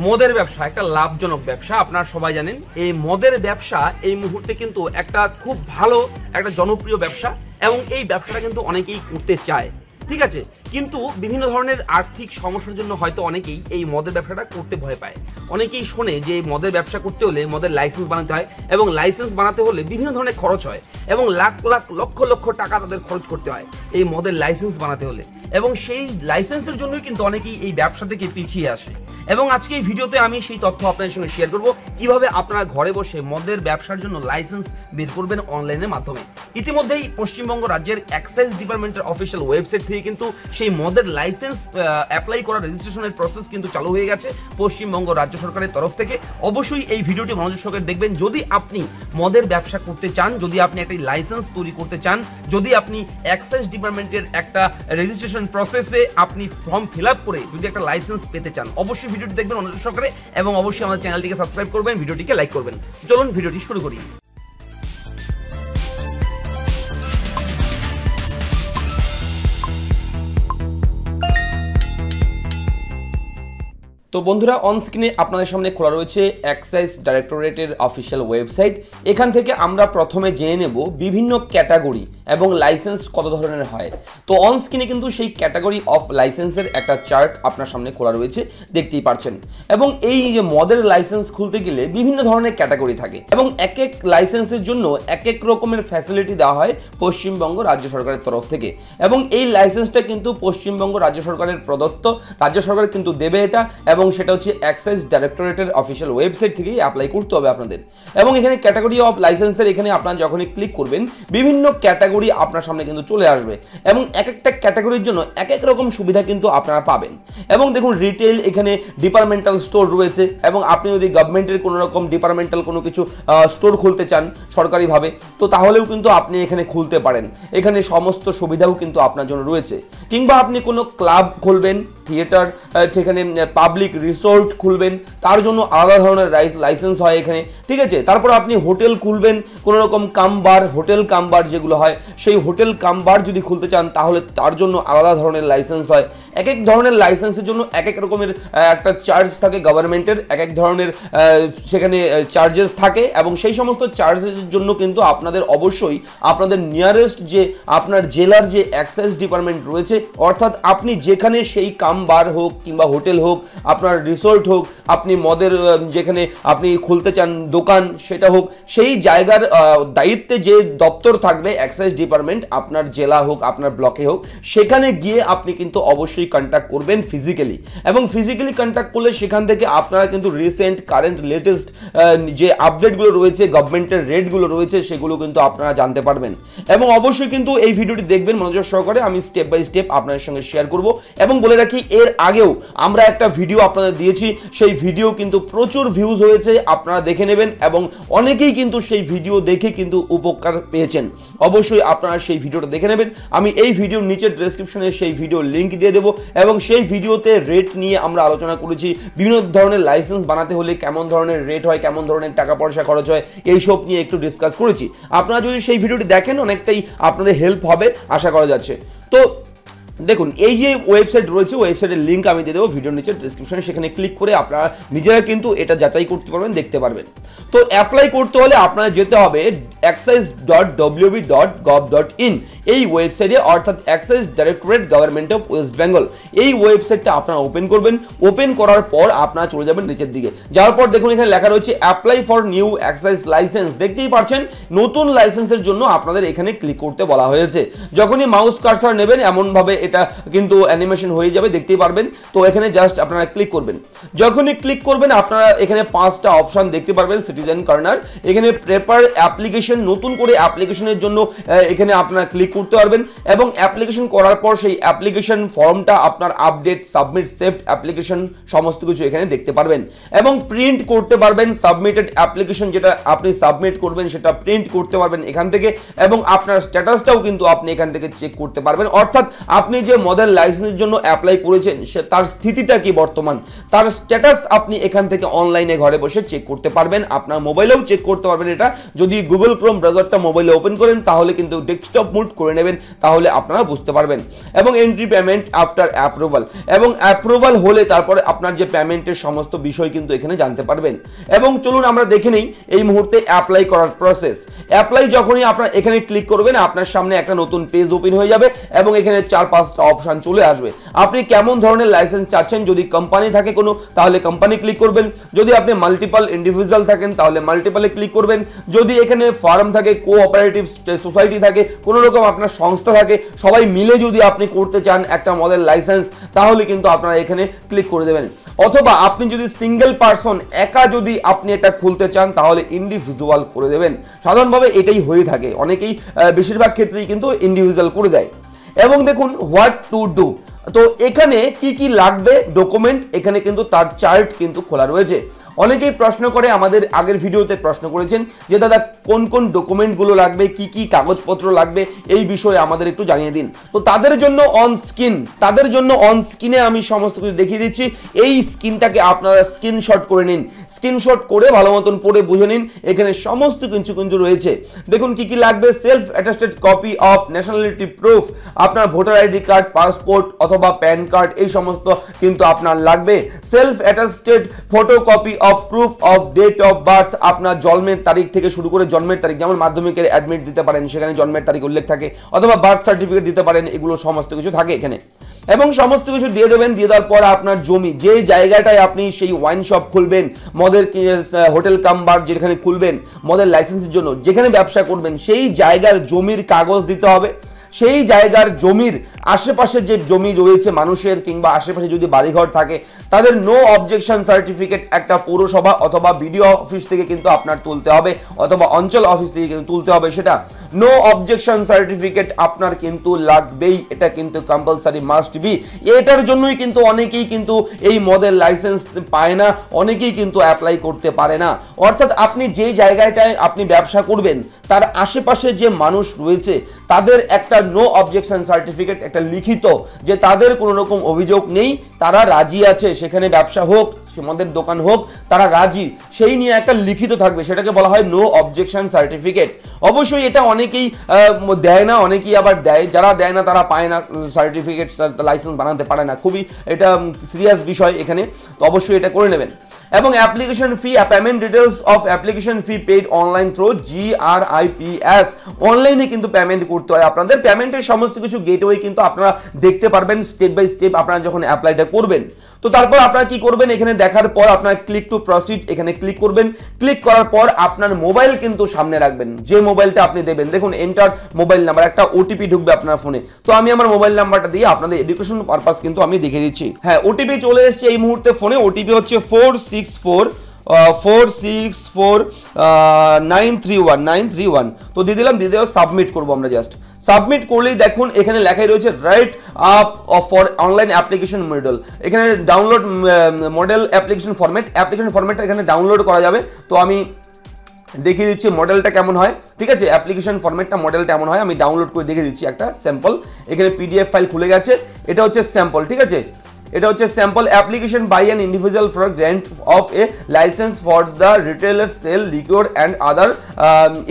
Mother व्यवसा एक लाभजनक व्यवसा अपनारा सबाई जानें। ये मदर व्यवसा ये मुहूर्ते किन्तु एक खूब भालो एक जनप्रिय व्यवसा एवं ये व्यवसाटा किन्तु अनेकेई करते चाय, ठीक है। किन्तु विभिन्न धरनेर आर्थिक समस्यार जन्य हयतो अनेकेई एई मदर व्यवसाटा करते भय पाय। अनेकेई शोने जे मदर व्यवसा करते होले मदर लाइसेंस बनाते हय एवं लाइसेंस बनाते होले विभिन्न धरनेर खरच हय एवं लाख लाख लक्ष लक्ष टाका तादेर खरच करते हय एई मदर लाइसेंस बनाते होले एवं सेई लाइसेंसेर जन्यई किन्तु अनेकेई एई व्यवसा थेके पिछिये आसे। এবং আজকে এই ভিডিওতে আমি সেই তথ্য আপনাদের সঙ্গে শেয়ার করব কিভাবে আপনারা ঘরে বসে মদের ব্যবসার জন্য লাইসেন্স বের করবেন অনলাইনের মাধ্যমে। ইতিমধ্যেই পশ্চিমবঙ্গ রাজ্যের এক্সাইজ ডিপার্টমেন্টের অফিশিয়াল ওয়েবসাইট থেকে কিন্তু সেই মদের লাইসেন্স অ্যাপ্লাই করার রেজিস্ট্রেশনের প্রসেস কিন্তু চালু হয়ে গেছে পশ্চিমবঙ্গ রাজ্য সরকারের তরফ থেকে। অবশ্যই এই ভিডিওটি মনোযোগ সহকারে দেখবেন যদি আপনি মদের ব্যবসা করতে চান, যদি আপনি একটা লাইসেন্স তৈরি করতে চান, যদি আপনি এক্সাইজ ডিপার্টমেন্টের একটা রেজিস্ট্রেশন প্রসেসে আপনি ফর্ম ফিল আপ করে যদি একটা লাইসেন্স পেতে চান। অবশ্যই ভিডিওটি দেখবেন অনুরোধ সহকারে এবং অবশ্যই আমাদের চ্যানেলটিকে সাবস্ক্রাইব করবেন, ভিডিওটিকে লাইক করবেন। চলুন ভিডিওটি শুরু করি। তো বন্ধুরা, অনস্ক্রিনে আপনাদের সামনে খোলা রয়েছে এক্সাইজ ডাইরেক্টরেটের অফিশিয়াল ওয়েবসাইট। এখান থেকে আমরা প্রথমে জেনে নেব বিভিন্ন ক্যাটাগরি এবং লাইসেন্স কত ধরনের হয়। তো অনস্ক্রিনে কিন্তু সেই ক্যাটাগরি অফ লাইসেন্সের একটা চার্ট আপনার সামনে খোলা রয়েছে, দেখতেই পারছেন। এবং এই যে মদের লাইসেন্স খুলতে গেলে বিভিন্ন ধরনের ক্যাটাগরি থাকে এবং এক এক লাইসেন্সের জন্য এক এক রকমের ফ্যাসিলিটি দেওয়া হয় পশ্চিমবঙ্গ রাজ্য সরকারের তরফ থেকে। এবং এই লাইসেন্সটা কিন্তু পশ্চিমবঙ্গ রাজ্য সরকারের প্রদত্ত, রাজ্য সরকার কিন্তু দেবে এটা এবং এবং সেটা হচ্ছে এক্সাইজ ডাইরেক্টরেটের অফিশিয়াল ওয়েবসাইট থেকেই অ্যাপ্লাই করতে হবে আপনাদের। এবং এখানে ক্যাটাগরি অফ লাইসেন্সের এখানে আপনারা যখনই ক্লিক করবেন বিভিন্ন ক্যাটাগরি আপনার সামনে কিন্তু চলে আসবে এবং এক একটা ক্যাটাগরির জন্য এক এক রকম সুবিধা কিন্তু আপনারা পাবেন। এবং দেখুন রিটেল, এখানে ডিপার্টমেন্টাল স্টোর রয়েছে এবং আপনি যদি গভর্নমেন্টের কোনো রকম ডিপার্টমেন্টাল কোনো কিছু স্টোর খুলতে চান সরকারিভাবে তো তাহলেও কিন্তু আপনি এখানে খুলতে পারেন, এখানে সমস্ত সুবিধাও কিন্তু আপনার জন্য রয়েছে। কিংবা আপনি কোনো ক্লাব খুলবেন, থিয়েটার, সেখানে পাবলিক রিসোর্ট খুলবেন তার জন্য আলাদা ধরনের লাইসেন্স হয় এখানে, ঠিক আছে। তারপর আপনি হোটেল খুলবেন, কোনো রকম কামবার, হোটেল কামবার যেগুলো হয় সেই হোটেল কামবার যদি খুলতে চান তাহলে তার জন্য আলাদা ধরনের লাইসেন্স হয়। এক এক ধরনের লাইসেন্সের জন্য এক এক রকমের একটা চার্জ থাকে গভর্নমেন্টের, এক এক ধরনের সেখানে চার্জেস থাকে এবং সেই সমস্ত চার্জেসের জন্য কিন্তু আপনাদের অবশ্যই আপনাদের নিয়ারেস্ট যে আপনার জেলার যে এক্সাইজ ডিপার্টমেন্ট রয়েছে অর্থাৎ আপনি যেখানে সেই কামবার হোক কিংবা হোটেল হোক আপনার রিসোর্ট হোক আপনি মদের যেখানে আপনি খুলতে চান দোকান সেটা হোক সেই জায়গার দায়িত্বে যে দপ্তর থাকবে এক্সাইজ ডিপার্টমেন্ট আপনার জেলা হোক আপনার ব্লকে হোক সেখানে গিয়ে আপনি কিন্তু অবশ্যই কন্ট্যাক্ট করবেন ফিজিক্যালি। এবং ফিজিক্যালি কন্ট্যাক্ট করলে সেখান থেকে আপনারা কিন্তু রিসেন্ট কারেন্ট লেটেস্ট যে আপডেটগুলো রয়েছে গভর্নমেন্টের রেটগুলো রয়েছে সেগুলো কিন্তু আপনারা জানতে পারবেন। এবং অবশ্যই কিন্তু এই ভিডিওটি দেখবেন মনোযোগ সহকারে, আমি স্টেপ বাই স্টেপ আপনাদের সঙ্গে শেয়ার করব। এবং বলে রাখি এর আগেও আমরা একটা ভিডিও আপনাদের দিয়েছি, সেই ভিডিও কিন্তু প্রচুর ভিউজ হয়েছে, আপনারা দেখে নেবেন এবং অনেকেই কিন্তু সেই ভিডিও দেখে কিন্তু উপকার পেয়েছেন। অবশ্যই আপনারা সেই ভিডিওটা দেখে নেবেন, আমি এই ভিডিওর নিচে ডেসক্রিপশনে সেই ভিডিও লিঙ্ক দিয়ে দেবো। এবং সেই ভিডিওতে রেট নিয়ে আমরা আলোচনা করেছি, বিভিন্ন ধরনের লাইসেন্স বানাতে হলে কেমন ধরনের রেট হয়, কেমন ধরনের টাকা পয়সা খরচ হয় এইসব নিয়ে একটু ডিসকাস করেছি। আপনারা যদি সেই ভিডিওটি দেখেন অনেকটাই আপনাদের হেল্প হবে আশা করা যাচ্ছে। তো দেখুন এই যে ওয়েবসাইট রয়েছে ওয়েবসাইটের লিঙ্ক আমি দিয়ে দেবো ভিডিওর নিচে ডিসক্রিপশনে, সেখানে ক্লিক করে আপনারা নিজেরা কিন্তু এটা যাচাই করতে পারবেন, দেখতে পারবেন। তো অ্যাপ্লাই করতে হলে আপনারা যেতে হবে excise.wb.gov.in এই ওয়েবসাইটে অর্থাৎ excise directorate government of West Bengal. এই ওয়েবসাইটটা আপনারা ওপেন করবেন, ওপেন করার পর আপনারা চলে যাবেন নিচের দিকে, যাওয়ার পর দেখুন এখানে লেখা রয়েছে apply for new excise licence. দেখতেই পাচ্ছেন নতুন লাইসেন্সের জন্য আপনাদের এখানে ক্লিক করতে বলা হয়েছে। যখনই মাউস কার্সার নেবেন এমনভাবে এটা কিন্তু অ্যানিমেশন হয়ে যাবে, দেখতেই পারবেন। তো এখানে জাস্ট আপনারা ক্লিক করবেন, যখনই ক্লিক করবেন আপনারা এখানে 5টা অপশান দেখতে পারবেন সিটিজেন কর্নার। এখানে পেপার অ্যাপ্লিকেশন, নতুন করে অ্যাপ্লিকেশনের জন্য এখানে আপনারা ক্লিক করতে পারবেন এবং অ্যাপ্লিকেশন করার পর সেই অ্যাপ্লিকেশন ফর্মটা আপনার আপডেট, সাবমিট, সেভড অ্যাপ্লিকেশন সমস্ত কিছু এখানে দেখতে পারবেন। এবং প্রিন্ট করতে পারবেন সাবমিটেড অ্যাপ্লিকেশন, যেটা আপনি সাবমিট করবেন সেটা প্রিন্ট করতে পারবেন এখান থেকে এবং আপনার স্ট্যাটাসটাও কিন্তু আপনি এখান থেকে চেক করতে পারবেন। অর্থাৎ আপনি আপনি যে মডেল লাইসেন্সের জন্য অ্যাপ্লাই করেছেন তার স্থিতিটা কি বর্তমান, তার স্ট্যাটাস আপনি এখান থেকে অনলাইনে ঘরে বসে চেক করতে পারবেন, আপনার মোবাইলেও চেক করতে পারবেন। এটা যদি গুগল ক্রোম ব্রাউজারটা মোবাইলে ওপেন করেন তাহলে কিন্তু ডেস্কটপ মুড করে নেবেন, তাহলে আপনারা বুঝতে পারবেন। এবং এন্ট্রি পেমেন্ট আফটার অ্যাপ্রুভাল, এবং অ্যাপ্রুভাল হলে তারপরে আপনার যে পেমেন্টের সমস্ত বিষয় কিন্তু এখানে জানতে পারবেন। এবং চলুন আমরা দেখে নেই এই মুহূর্তে অ্যাপ্লাই করার প্রসেস। অ্যাপ্লাই যখনই আপনারা এখানে ক্লিক করবেন আপনার সামনে একটা নতুন পেজ ওপেন হয়ে যাবে এবং এখানে 4-5টা অপশান চলে আসবে। আপনি কেমন ধরনের লাইসেন্স চাচ্ছেন, যদি কোম্পানি থাকে কোনো তাহলে কোম্পানি ক্লিক করবেন, যদি আপনি মাল্টিপাল ইন্ডিভিজুয়াল থাকেন তাহলে মাল্টিপালে ক্লিক করবেন, যদি এখানে ফার্ম থাকে, কোঅপারেটিভ সোসাইটি থাকে, কোনো রকম আপনার সংস্থা থাকে, সবাই মিলে যদি আপনি করতে চান একটা মডেল লাইসেন্স তাহলে কিন্তু আপনারা এখানে ক্লিক করে দেবেন। অথবা আপনি যদি সিঙ্গেল পারসন একা যদি আপনি এটা খুলতে চান তাহলে ইন্ডিভিজুয়াল করে দেবেন। সাধারণভাবে এটাই হয়ে থাকে, অনেকেই বেশিরভাগ ক্ষেত্রেই কিন্তু ইন্ডিভিজুয়াল করে দেয়। এবং দেখুন হোয়াট টু ডু, তো এখানে কি কি লাগবে ডকুমেন্ট, এখানে কিন্তু তার চার্ট কিন্তু খোলা রয়েছে। অনেকেই প্রশ্ন করে, আমাদের আগের ভিডিওতে প্রশ্ন করেছেন যে দাদা কোন কোন ডকুমেন্টগুলো লাগবে, কি কি কাগজপত্র লাগবে, এই বিষয়ে আমাদের একটু জানিয়ে দিন। তো তাদের জন্য অন স্ক্রিনে আমি সমস্ত কিছু দেখিয়ে দিচ্ছি। এই স্ক্রিনটাকে আপনারা স্ক্রিনশট করে নিন, স্ক্রিনশট করে ভালো মতন পড়ে বুঝে নিন। এখানে সমস্ত কিছু রয়েছে। দেখুন কি কি লাগবে, self attested copy of nationality proof, আপনার ভোটার আইডি কার্ড, পাসপোর্ট অথবা প্যান কার্ড, এই সমস্ত কিন্তু আপনার লাগবে। Self attested photocopy of proof of date of birth, আপনার জন্মের তারিখ থেকে শুরু করে জন্মের তারিখ, যেমন মাধ্যমিকের অ্যাডমিট দিতে পারেন সেখানে জন্মের তারিখ উল্লেখ থাকে, অথবা বার্থ সার্টিফিকেট দিতে পারেন, এগুলো সমস্ত কিছু থাকে এখানে। এবং সমস্ত কিছু দিয়ে দেবেন। দিয়ে দেওয়ার পর আপনার জমি, যে জায়গাটায় আপনি সেই ওয়াইন শপ খুলবেন, মদের হোটেল কাম বার যেখানে খুলবেন মদের লাইসেন্সের জন্য, যেখানে ব্যবসা করবেন সেই জায়গার জমির কাগজ দিতে হবে। সেই জায়গার জমির আশেপাশে যে জমি রয়েছে মানুষের, কিংবা আশেপাশে যদি বাড়িঘর থাকে তাদের নো অবজেকশন সার্টিফিকেট একটা পৌরসভা অথবা বিডিও অফিস থেকে কিন্তু আপনার তুলতে হবে, অথবা অঞ্চল অফিস থেকে কিন্তু তুলতে হবে। সেটা নো অবজেকশন সার্টিফিকেট আপনার কিন্তু লাগবেই, এটা কিন্তু কম্পালসারি মাস্ট বি। এটার জন্যই কিন্তু অনেকেই কিন্তু এই মডেল লাইসেন্স পায় না, অনেকেই কিন্তু অ্যাপ্লাই করতে পারে না। অর্থাৎ আপনি যে জায়গাটায় আপনি ব্যবসা করবেন তার আশেপাশে যে মানুষ রয়েছে তাদের একটা নো অবজেকশন সার্টিফিকেট, একটা লিখিত যে তাদের কোনো রকম অভিযোগ নেই, তারা রাজি আছে, সেখানে ব্যবসা হোক মদের দোকান হোক তারা রাজি, সেই নিয়ে একটা লিখিত থাকবে, সেটাকে বলা হয় নো অবজেকশন সার্টিফিকেট। অবশ্যই এটা অনেকেই দেয় না, অনেকেই আবার দেয়, যারা দেয় না তারা পায় না সার্টিফিকেট, লাইসেন্স বানাতে পারে না। খুবই এটা সিরিয়াস বিষয় এখানে, তো অবশ্যই এটা করে নেবেন। এবং application fee, payment details of application fee paid online through GRIPS, অনলাইনে কিন্তু পেমেন্ট করতে হয় আপনাদের। পেমেন্টের সমস্ত কিছু গেটওয়ে কিন্তু আপনারা দেখতে পারবেন স্টেপ বাই স্টেপ আপনারা যখন অ্যাপ্লাইটা করবেন। তো তারপর আপনারা কি করবেন, এখানে দেখার পর আপনারা ক্লিক টু প্রসিড এখানে ক্লিক করবেন। ক্লিক করার পর আপনার মোবাইল কিন্তু সামনে রাখবেন, যে মোবাইলটা আপনি দেবেন। দেখুন এন্টার মোবাইল নাম্বার, একটা ওটিপি ঢুকবে আপনার ফোনে। তো আমি আমার মোবাইল নাম্বারটা দিয়ে আপনাদের এডুকেশন পারপাস কিন্তু আমি দেখিয়ে দিচ্ছি। হ্যাঁ, ওটিপি চলে এসেছে এই মুহূর্তে ফোনে। ওটিপি হচ্ছে 464464931। তো দিয়ে দিলাম, দিয়ে দেওয়া সাবমিট করবো আমরা। জাস্ট সাবমিট করলেই দেখুন এখানে লেখাই রয়েছে write up for online application model, এখানে download model application format, application ফরম্যাটটা এখানে ডাউনলোড করা যাবে। তো আমি দেখিয়ে দিচ্ছি মডেলটা কেমন হয়, ঠিক আছে, অ্যাপ্লিকেশন ফরম্যাটটা মডেলটা এমন হয়। আমি ডাউনলোড করে দেখে দিচ্ছি একটা স্যাম্পল, এখানে PDF ফাইল খুলে গেছে, এটা হচ্ছে স্যাম্পল, ঠিক আছে, এটা হচ্ছে sample. Application by an individual for grant of a licence for the retailer sale liquor and other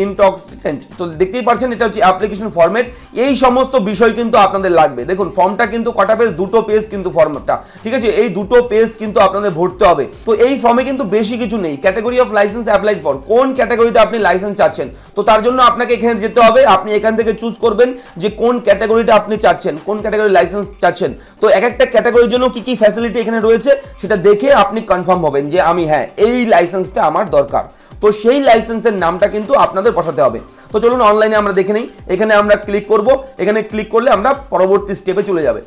intoxicant. তো দেখতেই পাচ্ছেন এটা হচ্ছে অ্যাপ্লিকেশন ফরম্যাট। এই সমস্ত বিষয় কিন্তু আপনাদের লাগবে। দেখুন ফর্মটা কিন্তু কটা পেজ, 2 পেজ কিন্তু ফর্মটা, ঠিক আছে, এই 2 পেজ কিন্তু আপনাদের ভরতে হবে। তো এই ফর্মে কিন্তু বেশি কিছু নেই। Category of licence applied for, কোন ক্যাটাগরিতে আপনি লাইসেন্স চাচ্ছেন, তো তার জন্য আপনাকে এখানে যেতে হবে। আপনি এখান থেকে চুজ করবেন যে কোন ক্যাটাগরিটা আপনি চাচ্ছেন, কোন ক্যাটাগরির লাইসেন্স চাচ্ছেন। তো এক একটা ক্যাটাগরির জন্য কি কি ফ্যাসিলিটি এখানে রয়েছে সেটা দেখে আপনি কনফার্ম হবেন যে আমি হ্যাঁ এই লাইসেন্সটা আমার দরকার। তো সেই লাইসেন্সের নামটা কিন্তু আপনাদের বসাতে হবে। তো চলুন অনলাইনে আমরা দেখে নিই। এখানে আমরা ক্লিক করব, এখানে ক্লিক করলে আমরা পরবর্তী স্টেপে চলে যাবে।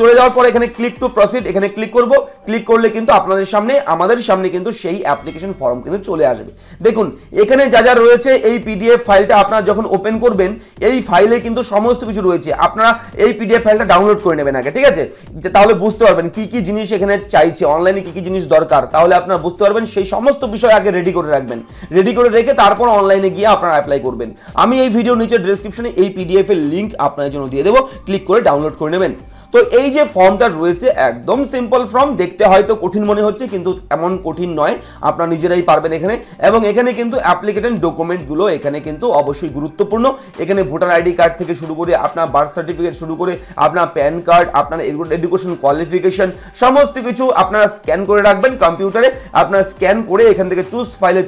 চলে যাওয়ার পর এখানে ক্লিক টু প্রসিড এখানে ক্লিক করব। ক্লিক করলে কিন্তু আপনাদের সামনে, আমাদের সামনে কিন্তু সেই অ্যাপ্লিকেশন ফর্ম কিন্তু চলে আসবে। দেখুন এখানে যা যা রয়েছে, এই PDF ফাইলটা আপনারা যখন ওপেন করবেন এই ফাইলে কিন্তু সমস্ত কিছু রয়েছে। আপনারা এই PDF ফাইলটা ডাউনলোড করে নেবেন আগে, ঠিক আছে, যে তাহলে বুঝতে পারবেন কি কি জিনিস এখানে চাইছে, অনলাইনে কি কি জিনিস দরকার, তাহলে আপনারা বুঝতে পারবেন। সেই সমস্ত বিষয় আগে রেডি করে রাখবেন, রেডি করে রেখে তারপর অনলাইনে গিয়ে আপনারা অ্যাপ্লাই করবেন। আমি এই ভিডিও নিচে ডেসক্রিপশনে এই PDF এর লিঙ্ক আপনাদের জন্য দিয়ে দেবো, ক্লিক করে ডাউনলোড করে নেবেন। तो এই যে ফর্মটা রয়েছে একদম সিম্পল ফর্ম, দেখতে হয়তো কঠিন মনে হচ্ছে কিন্তু এমন কঠিন নয়, আপনারা নিজেরাই পারবেন এখানে। এবং এখানে কিন্তু অ্যাপ্লিকেন্ট ডকুমেন্টগুলো এখানে কিন্তু অবশ্যই গুরুত্বপূর্ণ, এখানে ভোটার আইডি কার্ড থেকে শুরু করে আপনার বার্থ সার্টিফিকেট শুরু করে আপনার প্যান কার্ড, আপনার এডুকেশন কোয়ালিফিকেশন সমস্ত কিছু আপনারা স্ক্যান করে রাখবেন কম্পিউটারে, আপনারা স্ক্যান করে এখান থেকে চুজ ফাইলে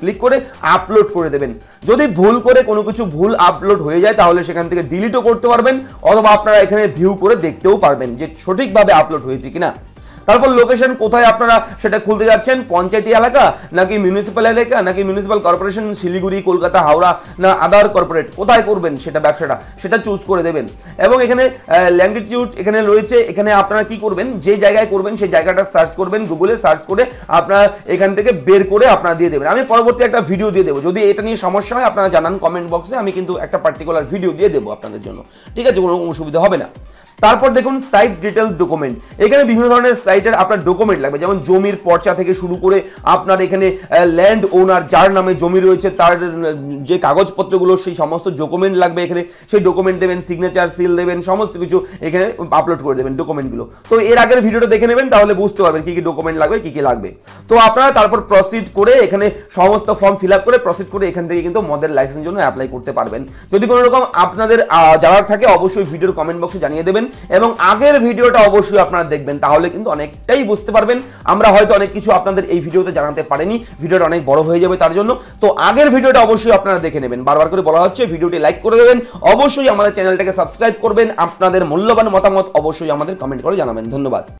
ক্লিক করে আপলোড করে দেবেন। যদি ভুল করে কোনো কিছু ভুল আপলোড হয়ে যায় তাহলে সেখান থেকে ডিলিটও করতে পারবেন অথবা আপনারা এখানে ভিউ করে দেখতেও পারবেন যে সঠিকভাবে আপলোড হয়েছে কিনা। তারপর লোকেশন কোথায় আপনারা সেটা খুলতে যাচ্ছেন, পঞ্চায়েতি এলাকা নাকি মিউনিসিপ্যাল এলাকা নাকি মিউনিসিপ্যাল কর্পোরেশন, শিলিগুড়ি, কলকাতা, হাওড়া না আদার কর্পোরেট, কোথায় করবেন সেটা ব্যবসাটা সেটা চুজ করে দেবেন। এবং এখানে ল্যাঙ্গিটিউড এখানে রয়েছে, এখানে আপনারা কি করবেন যে জায়গায় করবেন সেই জায়গাটা সার্চ করবেন গুগলে, সার্চ করে আপনারা এখান থেকে বের করে আপনারা দিয়ে দেবেন। আমি পরবর্তী একটা ভিডিও দিয়ে দেবো, যদি এটা নিয়ে সমস্যা হয় আপনারা জানান কমেন্ট বক্সে, আমি কিন্তু একটা পার্টিকুলার ভিডিও দিয়ে দেবো আপনাদের জন্য, ঠিক আছে, কোনো অসুবিধা হবে না। তারপর দেখুন সাইট ডিটেল ডকুমেন্ট, এখানে বিভিন্ন ধরনের সাইটের আপনার ডকুমেন্ট লাগবে, যেমন জমির পর্চা থেকে শুরু করে আপনার এখানে ল্যান্ড ওনার যার নামে জমি রয়েছে তার যে কাগজপত্রগুলো সেই সমস্ত ডকুমেন্ট লাগবে, এখানে সেই ডকুমেন্ট দেবেন, সিগনেচার সিল দেবেন, সমস্ত কিছু এখানে আপলোড করে দেবেন ডকুমেন্টগুলো। তো এর আগের ভিডিওটা দেখে নেবেন তাহলে বুঝতে পারবেন কী কী ডকুমেন্ট লাগবে কী কী লাগবে। তো আপনারা তারপর প্রসিড করে এখানে সমস্ত ফর্ম ফিল আপ করে প্রসিড করে এখান থেকে কিন্তু মদের লাইসেন্স জন্য অ্যাপ্লাই করতে পারবেন। যদি কোনো রকম আপনাদের জানার থাকে অবশ্যই ভিডিওর কমেন্ট বক্সে জানিয়ে দেবেন এবং আগের ভিডিওটা অবশ্যই আপনারা দেখবেন, তাহলে কিন্তু অনেকটাই বুঝতে পারবেন। আমরা হয়তো অনেক কিছু আপনাদের এই ভিডিওতে জানাতে পারিনি, ভিডিওটা অনেক বড় হয়ে যাবে তার জন্য, তো আগের ভিডিওটা অবশ্যই আপনারা দেখে নেবেন। বারবার করে বলা হচ্ছে ভিডিওটি লাইক করে দেবেন, অবশ্যই আমাদের চ্যানেলটাকে সাবস্ক্রাইব করবেন, আপনাদের মূল্যবান মতামত অবশ্যই আমাদের কমেন্ট করে জানাবেন। ধন্যবাদ।